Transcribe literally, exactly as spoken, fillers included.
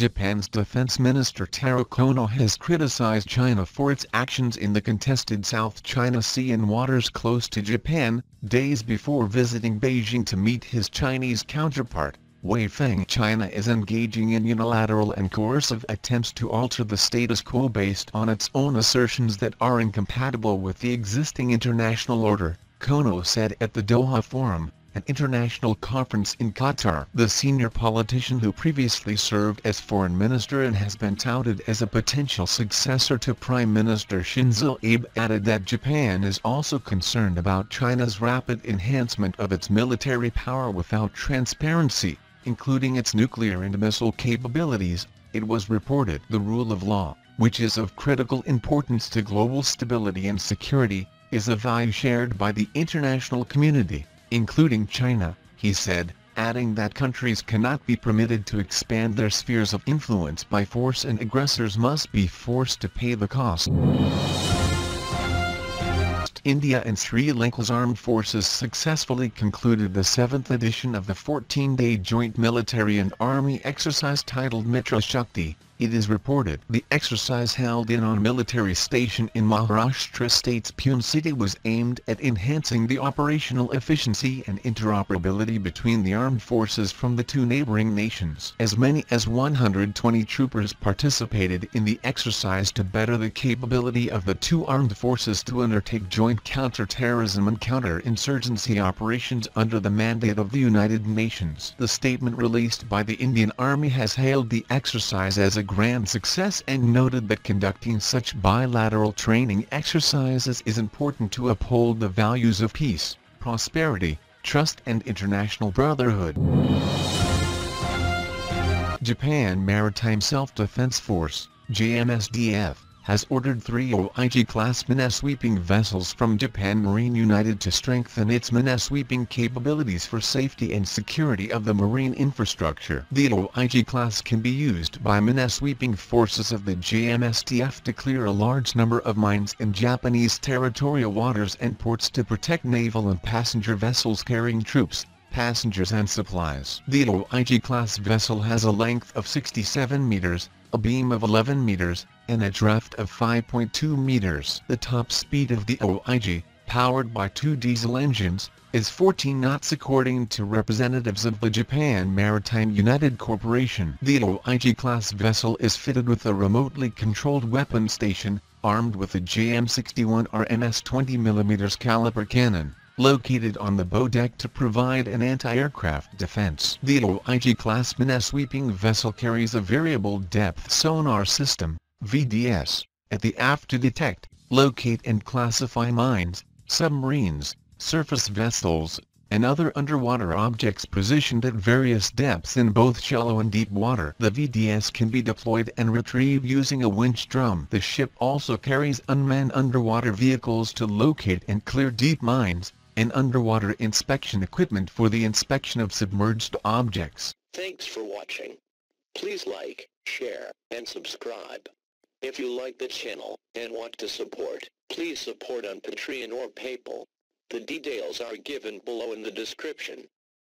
Japan's Defense Minister Taro Kono has criticized China for its actions in the contested South China Sea and waters close to Japan, days before visiting Beijing to meet his Chinese counterpart, Wei Fenghe. China is engaging in unilateral and coercive attempts to alter the status quo based on its own assertions that are incompatible with the existing international order, Kono said at the Doha Forum, an international conference in Qatar. The senior politician, who previously served as foreign minister and has been touted as a potential successor to Prime Minister Shinzo Abe, added that Japan is also concerned about China's rapid enhancement of its military power without transparency, including its nuclear and missile capabilities. It was reported the rule of law, which is of critical importance to global stability and security, is a value shared by the international community, including China, he said, adding that countries cannot be permitted to expand their spheres of influence by force, and aggressors must be forced to pay the cost. India and Sri Lanka's armed forces successfully concluded the seventh edition of the fourteen-day joint military and army exercise titled Mitra Shakti, it is reported. The exercise, held in on military station in Maharashtra state's Pune city, was aimed at enhancing the operational efficiency and interoperability between the armed forces from the two neighboring nations. As many as one hundred twenty troopers participated in the exercise to better the capability of the two armed forces to undertake joint counter-terrorism and counter-insurgency operations under the mandate of the United Nations. The statement released by the Indian Army has hailed the exercise as a grand success and noted that conducting such bilateral training exercises is important to uphold the values of peace, prosperity, trust and international brotherhood. Japan Maritime Self-Defense Force, J M S D F, has ordered three Awaji-class minesweeping vessels from Japan Marine United to strengthen its minesweeping capabilities for safety and security of the marine infrastructure. The Awaji-class can be used by minesweeping forces of the J M S D F to clear a large number of mines in Japanese territorial waters and ports to protect naval and passenger vessels carrying troops, passengers and supplies. The Awaji-class vessel has a length of sixty-seven meters, a beam of eleven meters, and a draft of five point two meters. The top speed of the Awaji, powered by two diesel engines, is fourteen knots according to representatives of the Japan Maritime United Corporation. The Awaji-class vessel is fitted with a remotely controlled weapon station, armed with a J M sixty-one R M S twenty millimeter caliber cannon, located on the bow deck to provide an anti-aircraft defense. The Awaji-class minesweeping vessel carries a variable depth sonar system, V D S, at the aft to detect, locate and classify mines, submarines, surface vessels, and other underwater objects positioned at various depths in both shallow and deep water. The V D S can be deployed and retrieved using a winch drum. The ship also carries unmanned underwater vehicles to locate and clear deep mines, and underwater inspection equipment for the inspection of submerged objects. Thanks for watching. Please like, share, and subscribe. If you like the channel and want to support, please support on Patreon or PayPal. The details are given below in the description.